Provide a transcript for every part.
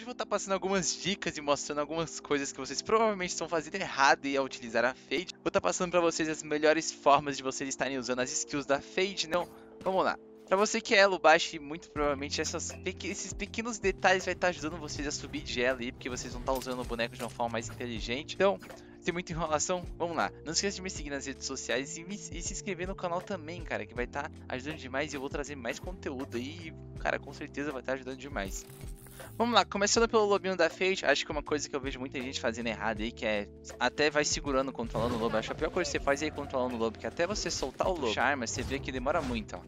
Hoje eu vou estar passando algumas dicas e mostrando algumas coisas que vocês provavelmente estão fazendo errado e ao utilizar a Fade. Vou estar passando para vocês as melhores formas de vocês estarem usando as skills da Fade, então vamos lá. Para você que é elo baixo, muito provavelmente esses pequenos detalhes vai estar ajudando vocês a subir de elo aí, porque vocês vão estar usando o boneco de uma forma mais inteligente. Então, sem muita enrolação, vamos lá. Não esqueça de me seguir nas redes sociais e se inscrever no canal também, cara, que vai estar ajudando demais e eu vou trazer mais conteúdo aí, cara, com certeza vai estar ajudando demais. Vamos lá, começando pelo lobinho da Fade, acho que é uma coisa que eu vejo muita gente fazendo errado aí, que é até vai segurando, controlando o lobo. Acho que a pior coisa que você faz é ir controlando o lobo, que até você soltar o lobo, puxar armas, você vê que demora muito, ó.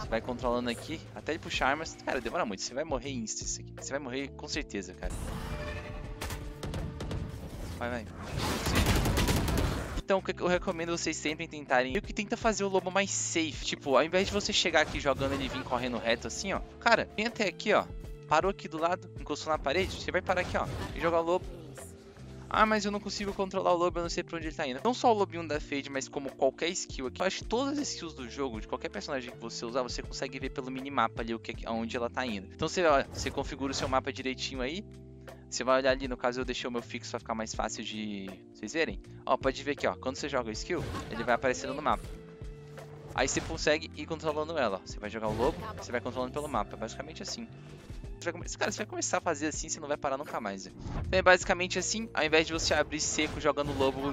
Você vai controlando aqui, até ele puxar armas, cara, demora muito, você vai morrer insta isso aqui, você vai morrer com certeza, cara. Vai. Então, o que eu recomendo vocês sempre tentarem é que tenta fazer o lobo mais safe, tipo, ao invés de você chegar aqui jogando ele e vir correndo reto assim, ó, cara, vem até aqui, ó. Parou aqui do lado, encostou na parede, você vai parar aqui, ó, e jogar o lobo. Ah, mas eu não consigo controlar o lobo, eu não sei pra onde ele tá indo. Não só o lobinho da Fade, mas como qualquer skill aqui. Eu acho que todas as skills do jogo, de qualquer personagem que você usar, você consegue ver pelo minimapa ali onde ela tá indo. Então você configura o seu mapa direitinho aí. Você vai olhar ali, no caso eu deixei o meu fixo pra ficar mais fácil de vocês verem. Ó, pode ver aqui, ó, quando você joga o skill, ele vai aparecendo no mapa. Aí você consegue ir controlando ela, ó. Você vai jogar o lobo, você vai controlando pelo mapa, basicamente assim. Cara, você vai começar a fazer assim, você não vai parar nunca mais. Né? Então é basicamente assim, ao invés de você abrir seco jogando o lobo,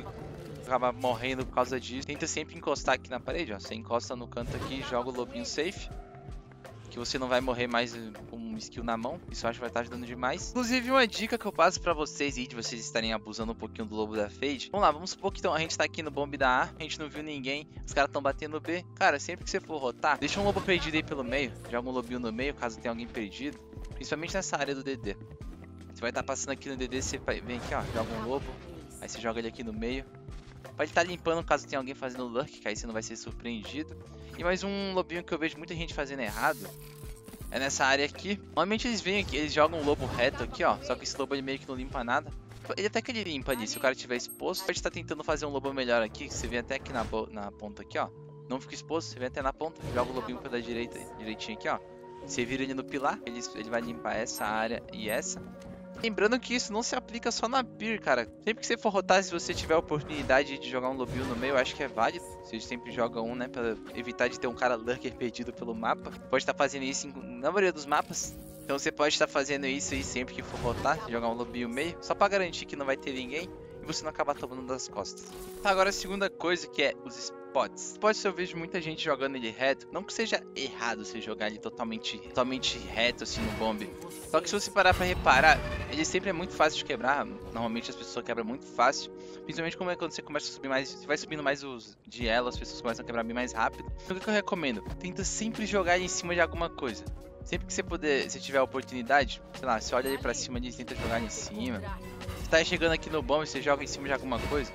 acabar morrendo por causa disso, tenta sempre encostar aqui na parede, ó. Você encosta no canto aqui, joga o lobinho safe, que você não vai morrer mais com um skill na mão. Isso eu acho que vai estar ajudando demais. Inclusive, uma dica que eu passo pra vocês aí, de vocês estarem abusando um pouquinho do lobo da Fade. Vamos lá, vamos supor que então, a gente tá aqui no bomb da A, a gente não viu ninguém, os caras estão batendo B. Cara, sempre que você for rotar, deixa um lobo perdido aí pelo meio, joga um lobinho no meio, caso tenha alguém perdido. Principalmente nessa área do DD. Você vai estar passando aqui no DD, você vem aqui, ó, joga um lobo. Aí você joga ele aqui no meio. Pode estar limpando caso tenha alguém fazendo lurk, que aí você não vai ser surpreendido. E mais um lobinho que eu vejo muita gente fazendo errado é nessa área aqui. Normalmente eles vêm aqui, eles jogam um lobo reto aqui, ó. Só que esse lobo ele meio que não limpa nada. Ele até que ele limpa ali, se o cara estiver exposto. Pode estar tentando fazer um lobo melhor aqui, que você vem até aqui na ponta aqui, ó. Não fica exposto, você vem até na ponta, joga o lobinho pela direita, direitinho aqui, ó. Você vira ele no pilar, ele vai limpar essa área e essa. Lembrando que isso não se aplica só na Beer, cara. Sempre que você for rotar, se você tiver a oportunidade de jogar um lobinho no meio, eu acho que é válido. Você sempre joga um, né, pra evitar de ter um cara lurker perdido pelo mapa. Pode estar fazendo isso na maioria dos mapas. Então você pode estar fazendo isso aí sempre que for rotar, jogar um lobinho no meio, só pra garantir que não vai ter ninguém e você não acabar tomando das costas. Tá, agora a segunda coisa que é os spots. Eu vejo muita gente jogando ele reto. Não que seja errado você jogar ele totalmente reto assim no bombe. Só que se você parar pra reparar, ele sempre é muito fácil de quebrar. Normalmente as pessoas quebram muito fácil. Principalmente como é quando você começa a subir mais, você vai subindo mais os de elo, as pessoas começam a quebrar bem mais rápido. Então o que eu recomendo? Tenta sempre jogar ele em cima de alguma coisa. Sempre que você puder, se tiver a oportunidade, sei lá, você olha ele pra cima e tenta jogar ele em cima. Você tá chegando aqui no bombe, você joga em cima de alguma coisa.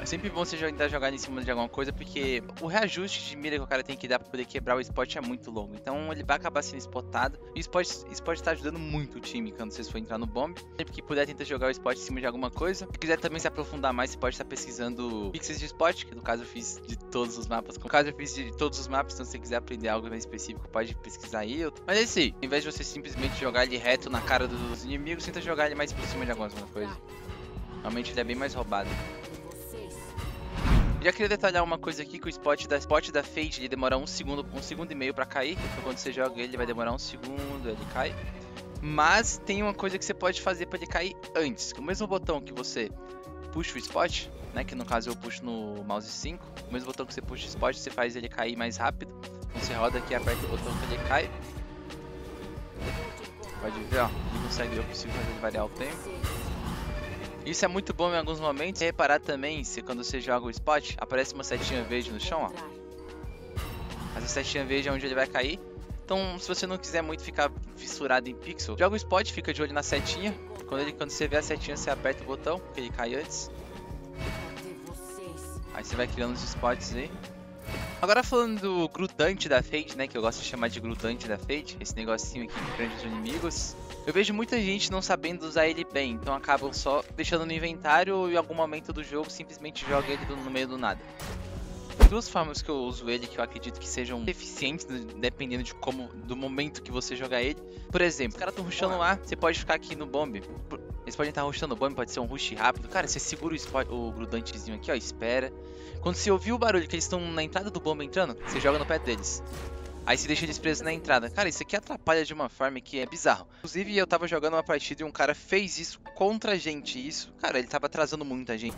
É sempre bom você tentar jogar em cima de alguma coisa, porque o reajuste de mira que o cara tem que dar pra poder quebrar o spot é muito longo. Então ele vai acabar sendo spotado. E o spot tá ajudando muito o time quando vocês forem entrar no bomb. Sempre que puder, tenta jogar o spot em cima de alguma coisa. Se quiser também se aprofundar mais, você pode estar pesquisando pixels de spot, que no caso eu fiz de todos os mapas. No caso eu fiz de todos os mapas, então se você quiser aprender algo mais específico, pode pesquisar aí. Mas é isso aí. Ao invés de você simplesmente jogar ele reto na cara dos inimigos, tenta jogar ele mais por cima de alguma coisa. Realmente ele é bem mais roubado. Já queria detalhar uma coisa aqui, que o spot da Fade ele demora um segundo e meio pra cair. Então quando você joga ele vai demorar um segundo, ele cai. Mas tem uma coisa que você pode fazer pra ele cair antes. Com o mesmo botão que você puxa o spot, né, que no caso eu puxo no mouse 5. Com o mesmo botão que você puxa o spot, você faz ele cair mais rápido. Então você roda aqui, aperta o botão que ele cai. Pode ver, ó, ele consegue, eu consigo fazer ele variar o tempo. Isso é muito bom em alguns momentos. E reparar também, se quando você joga o spot, aparece uma setinha verde no chão, ó. Essa setinha verde é onde ele vai cair. Então, se você não quiser muito ficar fissurado em pixel, joga o spot, fica de olho na setinha. Quando você vê a setinha, você aperta o botão, que ele cai antes. Aí você vai criando os spots aí. Agora falando do grudante da Fade, né, que eu gosto de chamar de grudante da Fade, esse negocinho aqui que prende os inimigos. Eu vejo muita gente não sabendo usar ele bem, então acabam só deixando no inventário e em algum momento do jogo simplesmente joga ele no meio do nada. Duas formas que eu uso ele, que eu acredito que sejam eficientes, dependendo de como, do momento que você jogar ele. Por exemplo, o cara tá rushando lá, você pode ficar aqui no bomb. Eles podem estar rushando o bomb, pode ser um rush rápido. Cara, você segura o grudantezinho aqui, ó, espera. Quando você ouvir o barulho que eles estão na entrada do bomb entrando, você joga no pé deles. Aí você deixa eles presos na entrada. Cara, isso aqui atrapalha de uma forma que é bizarro. Inclusive, eu tava jogando uma partida e um cara fez isso contra a gente. Isso, cara, ele tava atrasando muito a gente.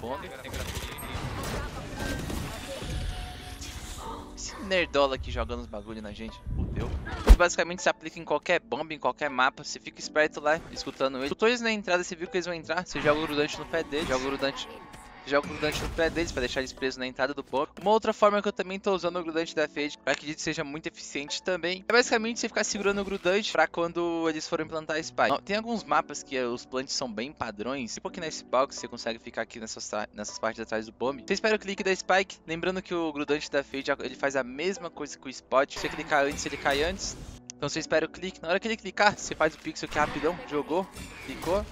Esse nerdola aqui jogando os bagulho na gente. Fudeu. Isso basicamente se aplica em qualquer bomba, em qualquer mapa. Você fica esperto lá, escutando eles. Escutou eles na entrada, você viu que eles vão entrar. Você joga o grudante no pé deles. Joga o grudante no pé deles pra deixar eles presos na entrada do bomb. Uma outra forma que eu também tô usando o grudante da Fade, eu acredito que seja muito eficiente também, é basicamente você ficar segurando o grudante pra quando eles forem plantar a Spike. Tem alguns mapas que os plantes são bem padrões, tipo aqui na Spike, você consegue ficar aqui nessas partes atrás do bomb. Você espera o clique da Spike, lembrando que o grudante da Fade, ele faz a mesma coisa que o Spot. Se você clicar antes, ele cai antes. Então você espera o clique, na hora que ele clicar, você faz o pixel aqui rapidão, jogou, clicou.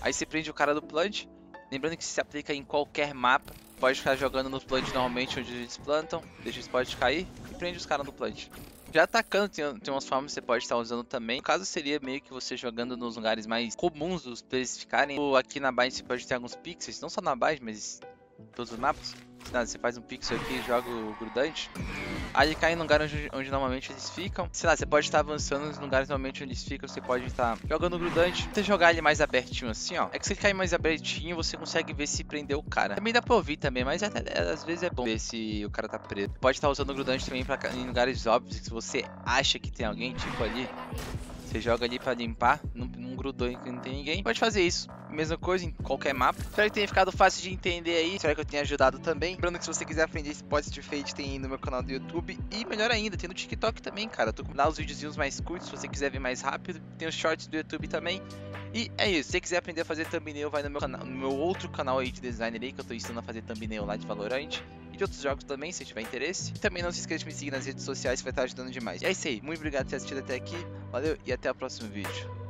Aí você prende o cara do plant. Lembrando que isso se aplica em qualquer mapa. Pode ficar jogando no plant normalmente onde eles plantam. Deixa o spot cair e prende os caras no plant. Já atacando, tem umas formas que você pode estar usando também. No caso, seria meio que você jogando nos lugares mais comuns dos players ficarem. Ou aqui na base você pode ter alguns pixels. Não só na base, mas em todos os mapas. Nada, você faz um pixel aqui e joga o grudante. Aí ele cai em lugar onde normalmente eles ficam. Sei lá, você pode estar avançando nos lugares normalmente onde eles ficam. Você pode estar jogando o grudante. Você jogar ele mais abertinho assim, ó. É que se ele cair mais abertinho, você consegue ver se prendeu o cara. Também dá pra ouvir também, mas até, às vezes é bom ver se o cara tá preso. Pode estar usando o grudante também em lugares óbvios. Que se você acha que tem alguém, tipo ali, você joga ali pra limpar. Não grudou e não tem ninguém. Pode fazer isso. Mesma coisa em qualquer mapa. Espero que tenha ficado fácil de entender aí. Espero que eu tenha ajudado também. Lembrando que se você quiser aprender esse podcast de Fade, tem no meu canal do YouTube. E melhor ainda, tem no TikTok também, cara. Eu tô com lá os videozinhos mais curtos, se você quiser ver mais rápido. Tem os shorts do YouTube também. E é isso. Se você quiser aprender a fazer thumbnail, vai no meu outro canal aí de designer aí, que eu tô ensinando a fazer thumbnail lá de Valorant. E de outros jogos também, se tiver interesse. E também não se esqueça de me seguir nas redes sociais, que vai estar ajudando demais. E é isso aí. Muito obrigado por ter assistido até aqui. Valeu e até o próximo vídeo.